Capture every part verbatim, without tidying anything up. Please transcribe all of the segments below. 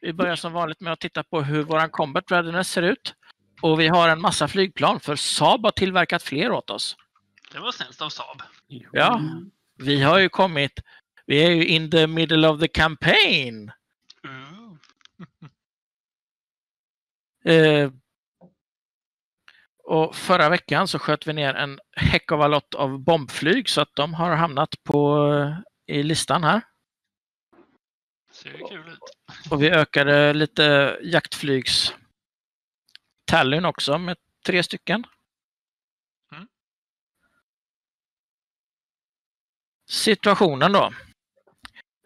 Vi börjar som vanligt med att titta på hur vår combat readiness ser ut. Och vi har en massa flygplan, för Saab har tillverkat fler åt oss. Det var snällt av Saab. Ja, vi har ju kommit. Vi är ju in the middle of the campaign. Mm. eh, och förra veckan så sköt vi ner en heck av a lot av bombflyg, så att de har hamnat på i listan här. Ser det kul ut. Och vi ökade lite jaktflygs tallyn också med tre stycken. Mm. Situationen då.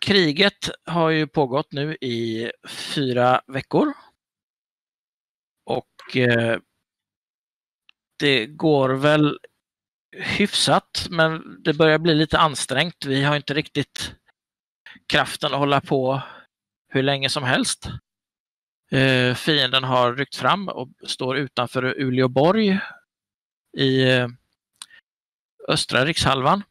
Kriget har ju pågått nu i fyra veckor. Och eh, det går väl hyfsat, men det börjar bli lite ansträngt. Vi har inte riktigt kraften att hålla på hur länge som helst. Eh, fienden har ryckt fram och står utanför Uleåborg i eh, östra rikshalvan.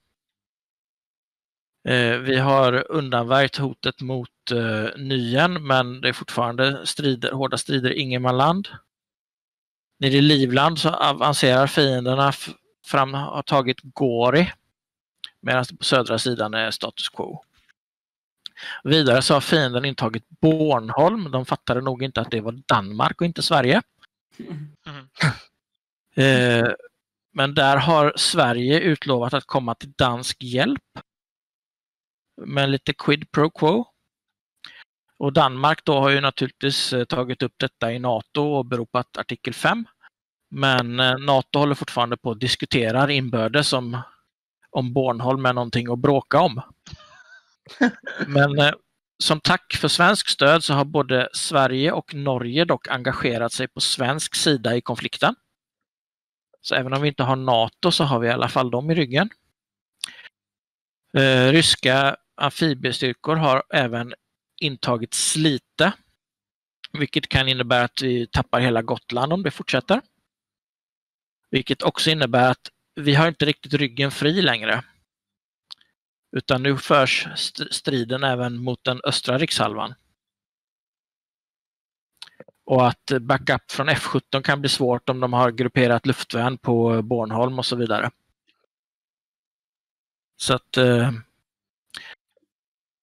Eh, vi har undanvärjt hotet mot eh, Nyen, men det är fortfarande strider, hårda strider i Ingemanland. Nere i Livland så avancerar fienderna fram, har tagit Gori, medan på södra sidan är status quo. Vidare så har fienden intagit Bornholm. De fattade nog inte att det var Danmark och inte Sverige. Mm. eh, men där har Sverige utlovat att komma till dansk hjälp med lite quid pro quo. Och Danmark då har ju naturligtvis tagit upp detta i NATO och beropat artikel fem. Men NATO håller fortfarande på att diskutera inbördes om, om Bornholm är någonting att bråka om. Men eh, som tack för svensk stöd så har både Sverige och Norge dock engagerat sig på svensk sida i konflikten. Så även om vi inte har NATO så har vi i alla fall dem i ryggen. Eh, ryska amfibiestyrkor har även intagit Slite, vilket kan innebära att vi tappar hela Gotland om det fortsätter. Vilket också innebär att vi har inte riktigt ryggen fri längre. Utan nu förs striden även mot den östra rikshalvan. Och att backup från F sjutton kan bli svårt om de har grupperat luftvärn på Bornholm och så vidare. Så att eh,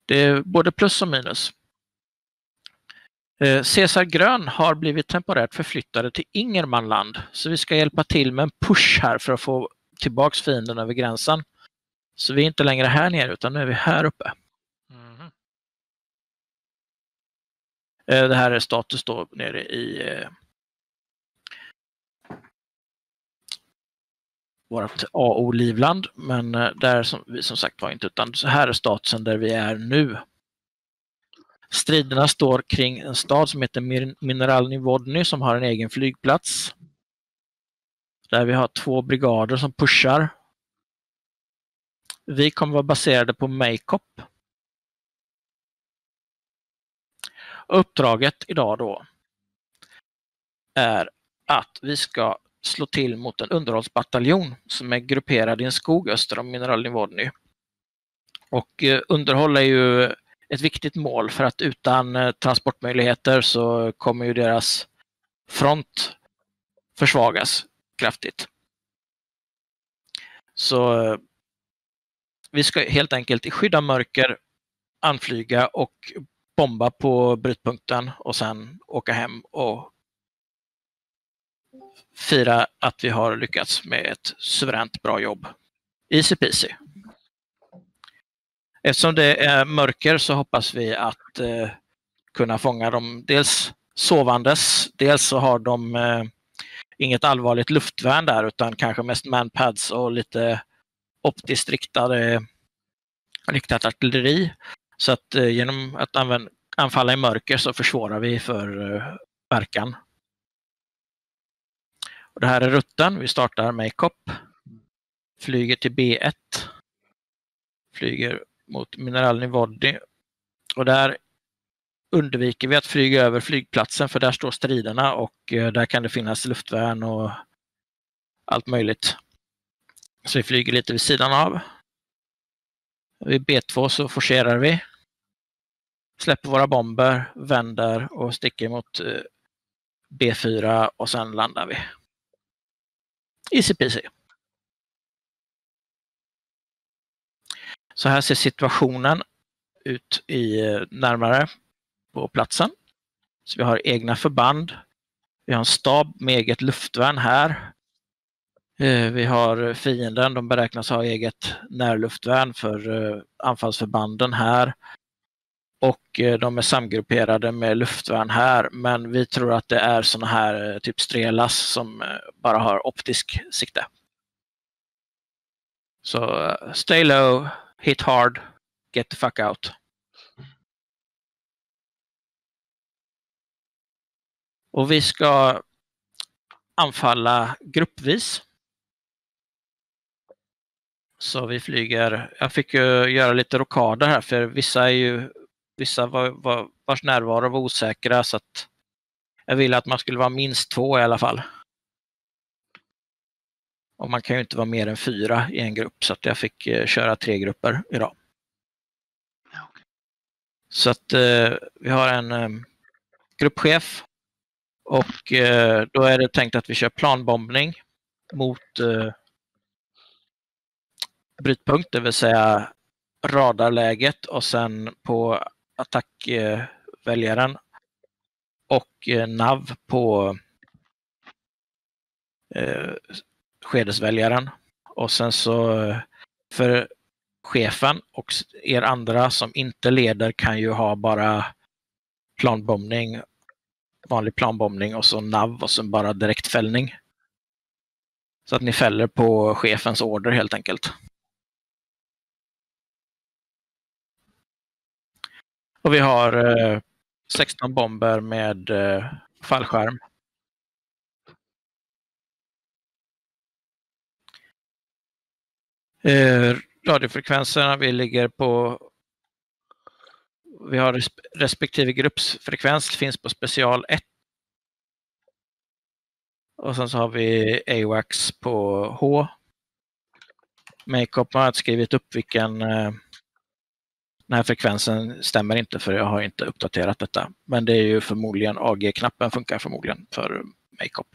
det är både plus och minus. Eh, Caesar Grön har blivit temporärt förflyttade till Ingemanland. Så vi ska hjälpa till med en push här för att få tillbaks fienden över gränsen. Så vi är inte längre här nere, utan nu är vi här uppe. Mm. Det här är status då nere i eh, vårt A O Livland. Men eh, där som vi som sagt var inte, utan så här är statusen där vi är nu. Striderna står kring en stad som heter Min- Mineralnye Vody, som har en egen flygplats. Där vi har två brigader som pushar. Vi kommer vara baserade på makeup. Uppdraget idag då är att vi ska slå till mot en underhållsbataljon som är grupperad i en skog öster om Mineralnye Vody. Och underhåll är ju ett viktigt mål, för att utan transportmöjligheter så kommer ju deras front försvagas kraftigt. Så vi ska helt enkelt i skydda mörker anflyga och bomba på brytpunkten och sen åka hem och fira att vi har lyckats med ett suveränt bra jobb. I C P C. Eftersom det är mörker så hoppas vi att eh, kunna fånga dem dels sovandes, dels så har de eh, inget allvarligt luftvärn där, utan kanske mest manpads och lite optiskt riktade, riktat artilleri, så att eh, genom att använda, anfalla i mörker så försvårar vi för eh, verkan. Och det här är rutten. Vi startar med Makeup, flyger till B ett, flyger mot Mineralnye Vody, och där undviker vi att flyga över flygplatsen, för där står striderna och eh, där kan det finnas luftvärn och allt möjligt. Så vi flyger lite vid sidan av. Vid B två så forcerar vi. släpper våra bomber, vänder och sticker mot B fyra och sen landar vi. I C P C. Så här ser situationen ut i närmare på platsen. Så vi har egna förband. Vi har en stab med eget luftvärn här. Vi har fienden, de beräknas ha eget närluftvärn för anfallsförbanden här. Och de är samgrupperade med luftvärn här, men vi tror att det är såna här typ strelas som bara har optisk sikte. Så stay low, hit hard, get the fuck out. Och vi ska anfalla gruppvis. Så vi flyger, jag fick ju göra lite rokader här för vissa är ju Vissa var, var, vars närvaro var osäkra, så att jag ville att man skulle vara minst två i alla fall. Och man kan ju inte vara mer än fyra i en grupp, så att jag fick eh, köra tre grupper idag. Okay. Så att eh, vi har en eh, gruppchef och eh, då är det tänkt att vi kör planbombning mot eh, brytpunkt, det vill säga radarläget och sen på attackväljaren och nav på eh, skedesväljaren. Och sen så för chefen och er andra som inte leder kan ju ha bara planbombning, vanlig planbombning och så nav och sen bara direktfällning. Så att ni fäller på chefens order helt enkelt. Och vi har eh, sexton bomber med eh, fallskärm. Eh, radiofrekvenserna, vi ligger på... Vi har resp respektive gruppsfrekvens, finns på special ett. Och sen så har vi A WACS på H. Makeup har skrivit upp vilken... Eh, Den här frekvensen stämmer inte för jag har inte uppdaterat detta. Men det är ju förmodligen A G-knappen funkar förmodligen för makeup.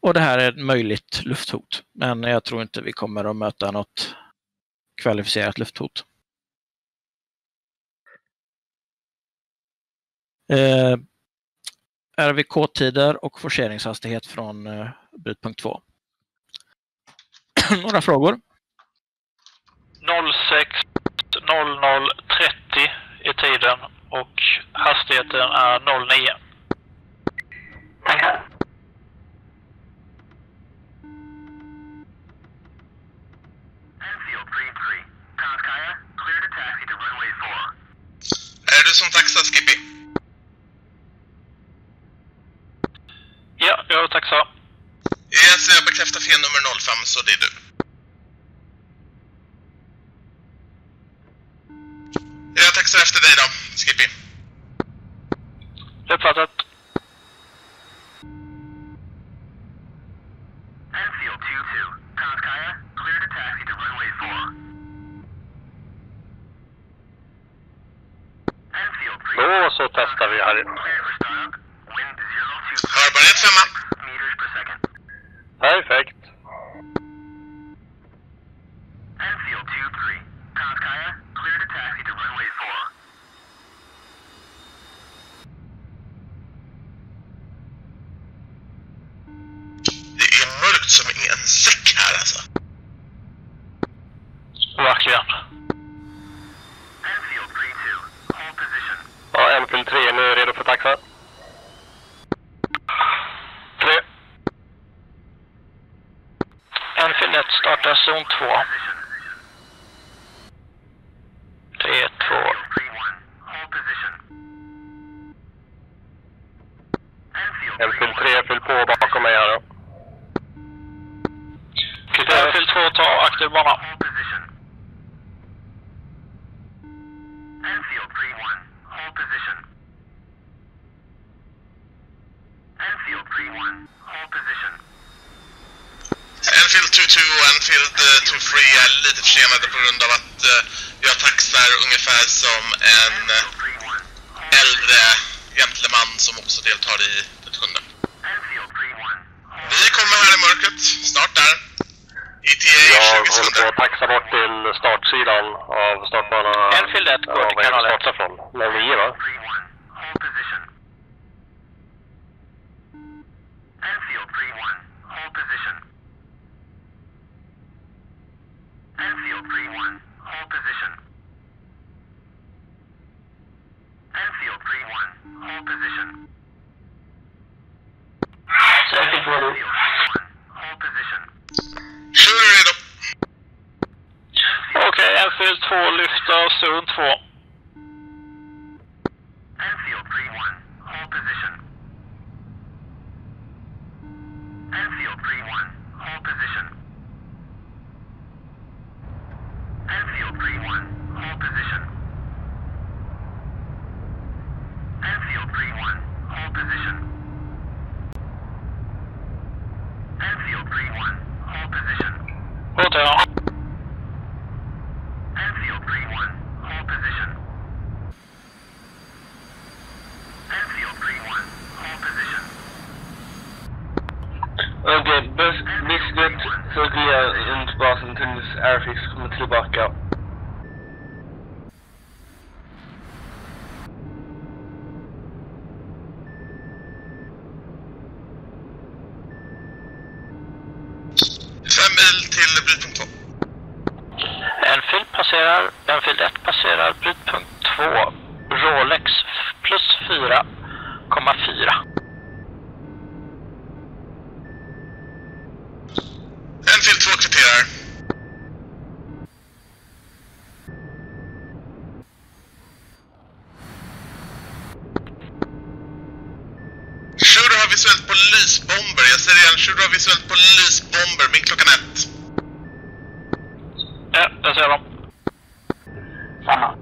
Och det här är ett möjligt lufthot. Men jag tror inte vi kommer att möta något kvalificerat lufthot. Eh, R V K-tider och forceringshastighet från eh, brytpunkt två. Några frågor? noll sex noll noll trettio är tiden och hastigheten är noll nio. Enfield three three. Tanskaya, clear to taxi to runway four. Är du som taxa, Skippy? Ja, jag är taxa. Yes, jag bekräftar fel nummer noll fem, så det är du. Jag taxar efter dig då, Skippy. Uppfattat. Enfield twenty-two, Tanskaya, clear to taxi to runway four. Enfield three... Då så testar vi här. Har bara ett femma. Perfekt. Enfield two three, Tanskaya, clear to taxi to runway four. Det är mörkt som ingen säck här alltså. Verkligen. Enfield three two, hold position. Ja, Enfield tre nu är redo för taxa. Starta zon två. tre två. Enfield tre, fyll på bakom mig här då. Enfield två, ta aktiv bana. Enfield three one, hold position. Enfield three one, hold position. Enfield tjugotvå och Enfield tjugotre är lite försenade på grund av att jag taxar ungefär som en äldre gentleman som också deltar i det sjunde. Vi kommer här i mörkret, snart där. E T A tjugo sekunder. Jag taxar bort till startsidan av startbanan. Enfield ett går till kanalen. Vad är det startar från? noll nio va? Enfield three one, hold position. Enfield three one, hold position. Enfield three one, hold position. Enfield three one, hold position. Shooter redo. Okej, Enfield två, lyfta zon två. Enfield three one, hold position. Enfield three one, hold position. Enfield three one, hold position. Enfield three one, hold position. Enfield three one, hold position. Hold on. Enfield three one, hold position. Enfield three one, hold position. Okej, Biscuit cirkulerar runt basen tills Airfix kommer tillbaka. Fem mil till brytpunkt två. Enfield passerar, Enfield ett passerar brytpunkt två, Rolex plus fyra komma fyra. Enfield två kvitterar. Shooter har visuellt på lysbomber. Jag säger igen, Shooter har visuellt på lysbomber. Min klockan ett. Ja, jag ser dem. Samma.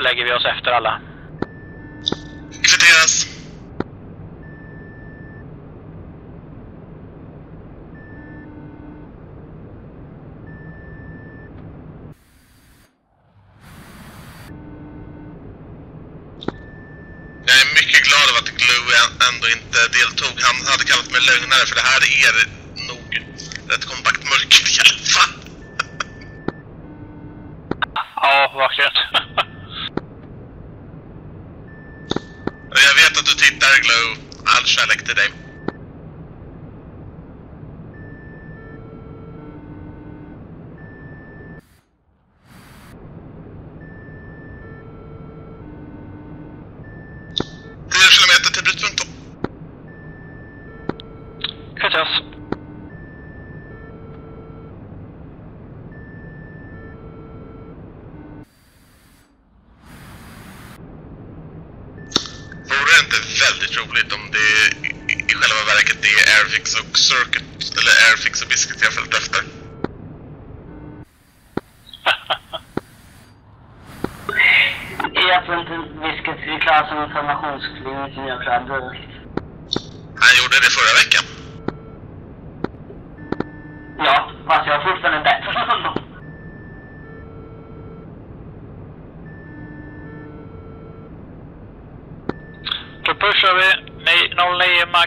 Lägger vi oss efter alla. Kvitteras. Jag är mycket glad över att Glue ändå inte deltog. Han hade kallat mig lögnare, för det här är nog rätt kompakt mörker i alla fall. Ja, verkligen. Jag vet att du tittar, Glow. All kärlek till dig. tio kilometer till brytpunkten. Katas. Och circuit, eller airfix och biscuit jag följt efter. Jag tror inte biscuit är klar som informationsflyg som jag klarade. Han gjorde det förra veckan. Ja, fast jag har fortfarande bättre än honom. Då pushar vi noll nio Mac.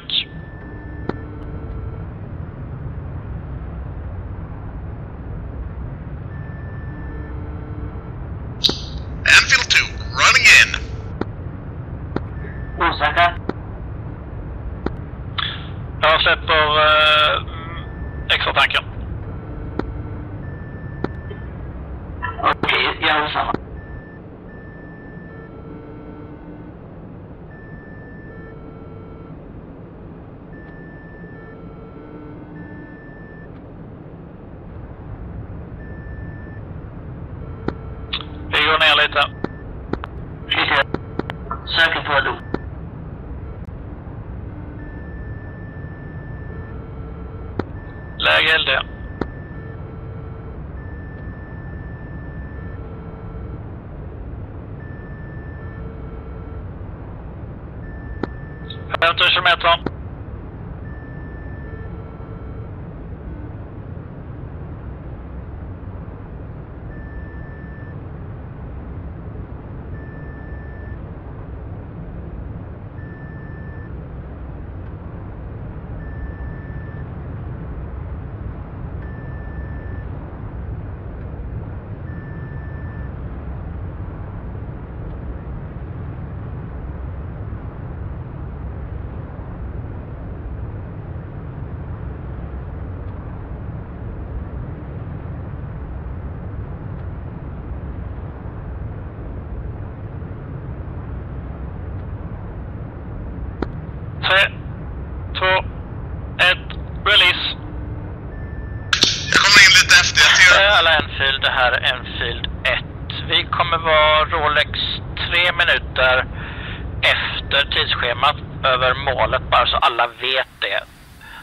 Över målet, bara så alla vet det.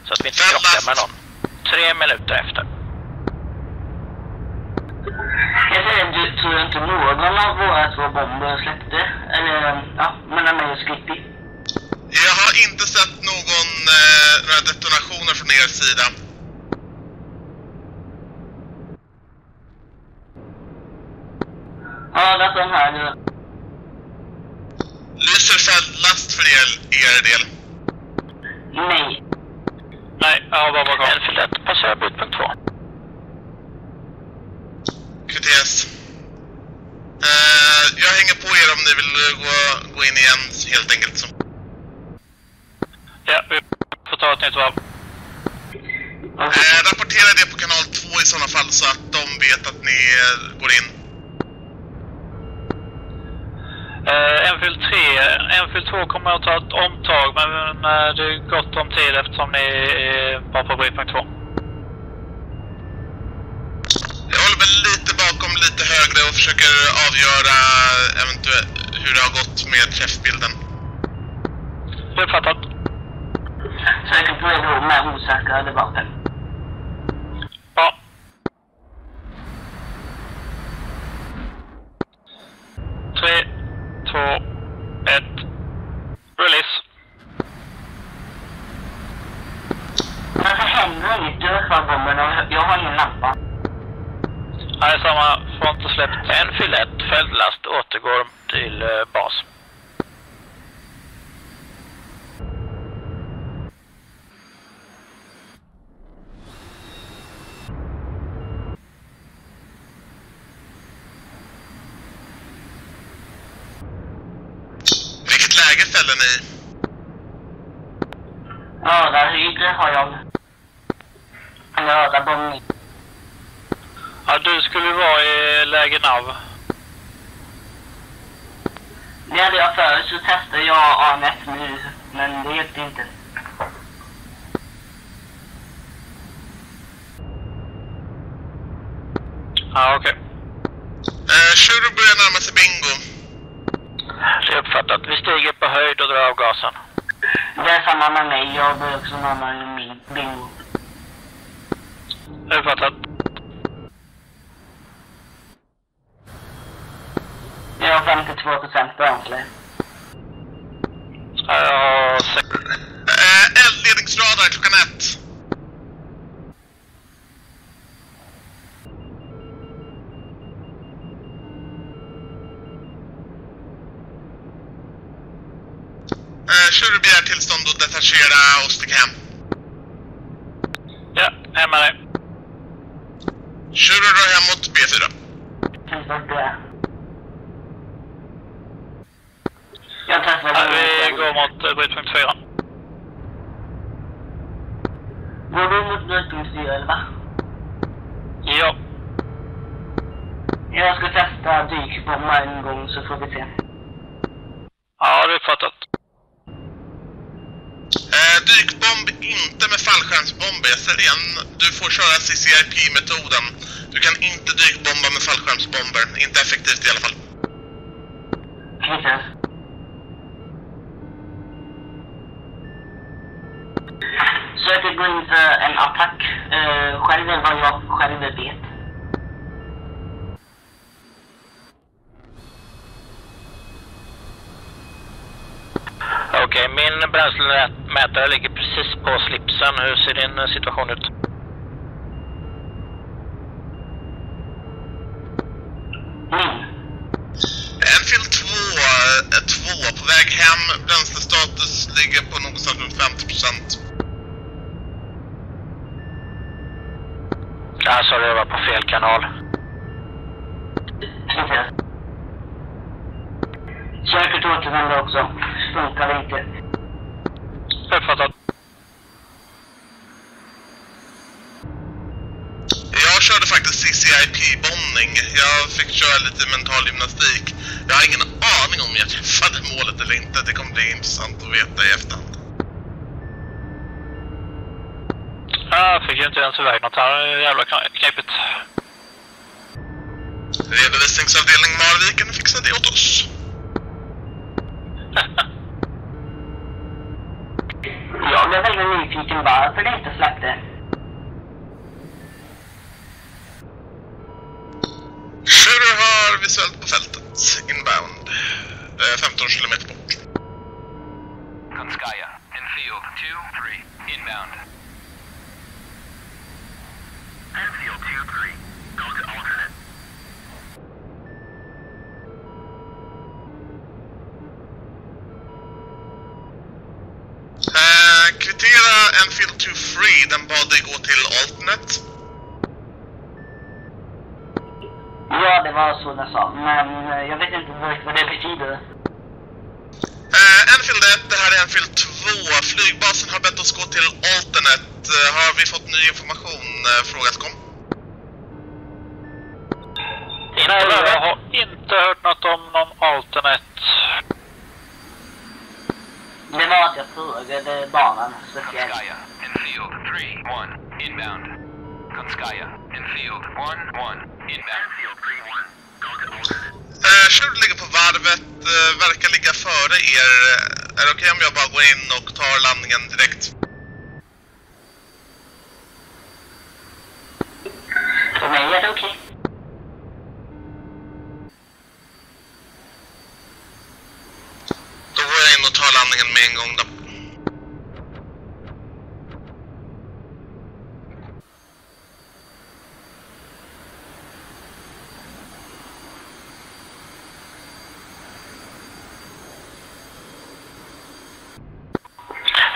Så att vi inte krockar med någon. Tre minuter efter. Jag säger, du tror inte någon av våra två bomber släppte? Eller, ja, mellan mig och Skippy. Jag har inte sett någon eh, några detonationer från er sida. Ja, det är de här nu. Lyser färdlast för er, er del? Nej. Nej, ja, vad var gång? Enfield ett, passerar brytpunkt två. K T S. Uh, jag hänger på er om ni vill gå, gå in igen, helt enkelt. Så. Ja, vi får ta ett nytt varv. Uh, rapportera det på kanal två i sådana fall så att de vet att ni uh, går in. Uh, Enfield tre, Enfield två kommer att ta ett omtag, men uh, det är gott om tid eftersom ni uh, var på brytpunkt två. Jag håller väl lite bakom, lite högre och försöker avgöra eventuellt hur det har gått med träffbilden. Det är fattat. Säker på er med osäkra debatten. Ja. tre två, ett, release. Varför händer inget? Du är kvar bomben och jag har ingen lampa. Nej, samma. Får inte släppt. Enfield ett, fältlast, återgår till eh, bas. läger ställer ni? Öraryd har jag. En örabomb. Ja, du skulle vara i läger Nav. Det hade jag förut, så testade jag A N S nu, men det hjälpte inte. Ja, okej. Okay. Eh, Shuru börjar närma sig bingo. Det är uppfattat. Vi stiger på höjd och drar av gasen. Det är samma med mig. Jag börjar också närma mig bingo. Det är uppfattat. Jag har femtiotvå procent bränsle. Ja, jag har sex. Eh, eldledningsradar klockan ett. Kör du begär tillstånd att detachera och sticka hem? Ja, hemma det. Kör du då hemåt B fyra? Jag testar det. Ja, vi går mot brytpunkt fyra. Går du mot brytpunkt fyra eller va? Ja. Jag ska testa dykbomma en gång så får vi se. Ja, det är fattat. Eh, dykbomb inte med fallskärmsbomber, jag säger igen, du får köra C C I P-metoden. Du kan inte dykbomba med fallskärmsbomber, inte effektivt i alla fall. Okej. Så jag kan gå in för en attack, eh, själv eller vad jag själv vet. Okej, min bränslemätare ligger precis på slipsen. Hur ser din situation ut? Enfield två, två på väg hem. Bränslestatus ligger på någonstans runt femtio procent. Ja, så det var på fel kanal. Säkert återvända också. Funkar det inte. Uppfattat. Jag körde faktiskt C C I P-bombning. Jag fick köra lite mental gymnastik. Jag har ingen aning om jag träffade målet eller inte. Det kommer bli intressant att veta i efterhand. Jag fick ju inte ens iväg något här. Jävla knepigt. Redovisningsavdelning Marviken fixar det åt oss. Jag blev väldigt nyfiken varför det inte släppte. Shuru har visuellt på fältet, inbound. Det är femton kilometer bort. Konskaya, Enfield two three, inbound. Enfield two three, go to alternate. Eh, kvittera Enfield two three, den bad dig gå till alternate. Ja, det var så den sa, men jag vet inte vad det betyder. Eh, Enfield ett, det här är Enfield två. Flygbasen har bett oss gå till alternate. Har vi fått ny information? Frågas kom. Nej, jag har inte hört något om någon alternate. Det var att jag frågade banan speciellt. Konskaya, Enfield three one, inbound. Konskaya, Enfield one one, inbound. Enfield three one, go to alternate. Eh, Shurd ligger på varvet, eh, verkar ligga före er. Är det okej om jag bara går in och tar landningen direkt? För mig är det okej. Då går jag in och tar landningen med en gång då.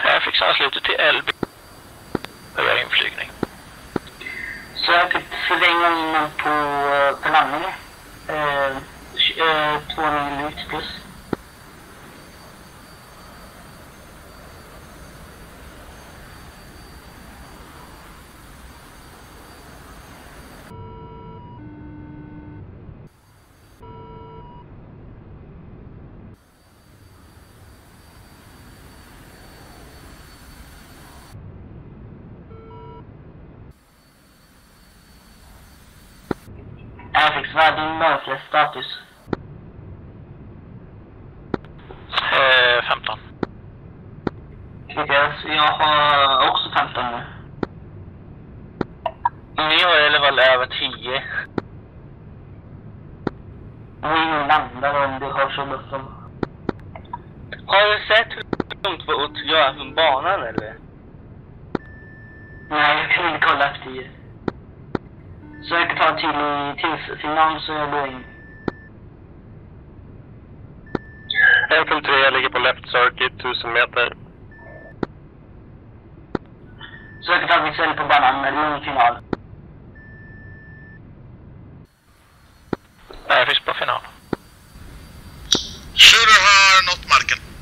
Jag fixar anslutet till L B. Det var inflygning. Så jag fick förlänga innan på, på landningen. Eh, två minuter plus. Värnpliktsvärden mörklägg status. Eh, femton. Yes, jag har också femton nu. Ni har eller väl över tio. Vi landar om du har så mycket. Har du sett hur långt vi åt göra från banan eller? Nej, jag kan inte kolla efter tio. Så jag kan ta till tills signal så jag går in. ett komma tre ligger på left circuit, tusen meter. Så jag kan ta visuell på banan med lång final. Nej, finns på final. Sure, har nått marken.